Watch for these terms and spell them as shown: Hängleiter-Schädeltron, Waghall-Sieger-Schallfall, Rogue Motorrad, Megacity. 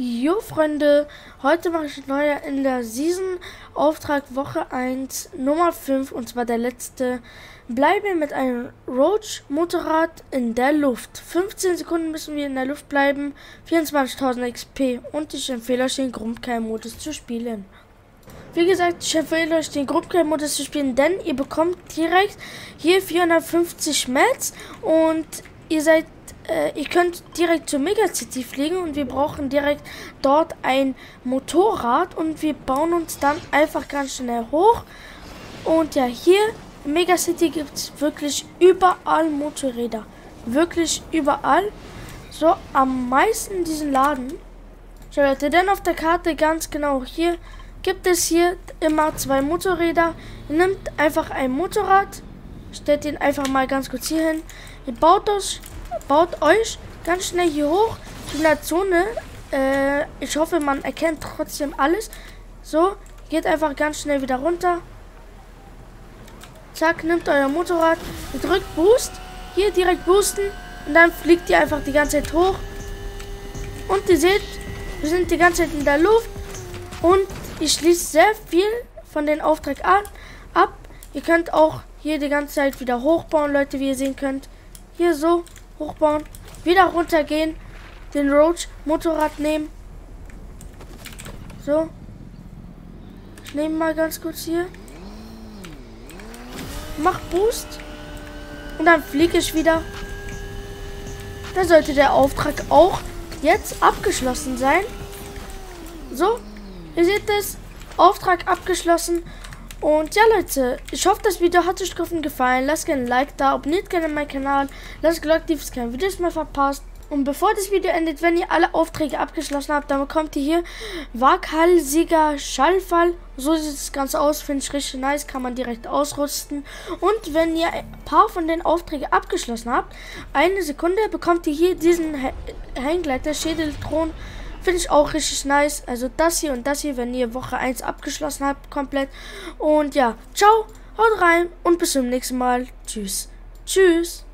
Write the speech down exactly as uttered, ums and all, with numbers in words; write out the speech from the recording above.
Jo Freunde, heute mache ich neu in der Season Auftrag Woche eins Nummer fünf und zwar der letzte. Bleibe mit einem Rogue Motorrad in der Luft. fünfzehn Sekunden müssen wir in der Luft bleiben, vierundzwanzigtausend X P und ich empfehle euch den Grundkern-Modus zu spielen. Wie gesagt, ich empfehle euch den Gruppenkern-Modus zu spielen, denn ihr bekommt direkt hier vierhundertfünfzig Mets und ihr seid Ihr könnt direkt zur Megacity fliegen und wir brauchen direkt dort ein Motorrad und wir bauen uns dann einfach ganz schnell hoch. Und ja, hier in Megacity gibt es wirklich überall Motorräder. Wirklich überall. So, am meisten diesen Laden. So Leute, denn auf der Karte ganz genau hier gibt es hier immer zwei Motorräder. Ihr nehmt einfach ein Motorrad, stellt ihn einfach mal ganz kurz hier hin. Ihr baut das. Baut euch ganz schnell hier hoch in der Zone. Äh, ich hoffe, man erkennt trotzdem alles. So, geht einfach ganz schnell wieder runter. Zack, nimmt euer Motorrad. Ihr drückt Boost. Hier direkt boosten. Und dann fliegt ihr einfach die ganze Zeit hoch. Und ihr seht, wir sind die ganze Zeit in der Luft. Und ich schließe sehr viel von den Auftrag an, ab. Ihr könnt auch hier die ganze Zeit wieder hochbauen, Leute, wie ihr sehen könnt. Hier so. Hochbauen, wieder runtergehen, den Rogue Motorrad nehmen. So, ich nehme mal ganz kurz hier. Mach Boost und dann fliege ich wieder. Dann sollte der Auftrag auch jetzt abgeschlossen sein. So, ihr seht es, Auftrag abgeschlossen. Und ja Leute, ich hoffe, das Video hat euch gefallen. Lasst gerne ein Like da, abonniert gerne meinen Kanal, lasst Glocke, damit ihr keine Videos mehr verpasst. Und bevor das Video endet, wenn ihr alle Aufträge abgeschlossen habt, dann bekommt ihr hier Waghall-Sieger-Schallfall. So sieht das Ganze aus, finde ich richtig nice, kann man direkt ausrüsten. Und wenn ihr ein paar von den Aufträgen abgeschlossen habt, eine Sekunde bekommt ihr hier diesen Hängleiter-Schädeltron. Finde ich auch richtig nice. Also das hier und das hier, wenn ihr Woche eins abgeschlossen habt, komplett. Und ja, ciao, haut rein und bis zum nächsten Mal. Tschüss. Tschüss.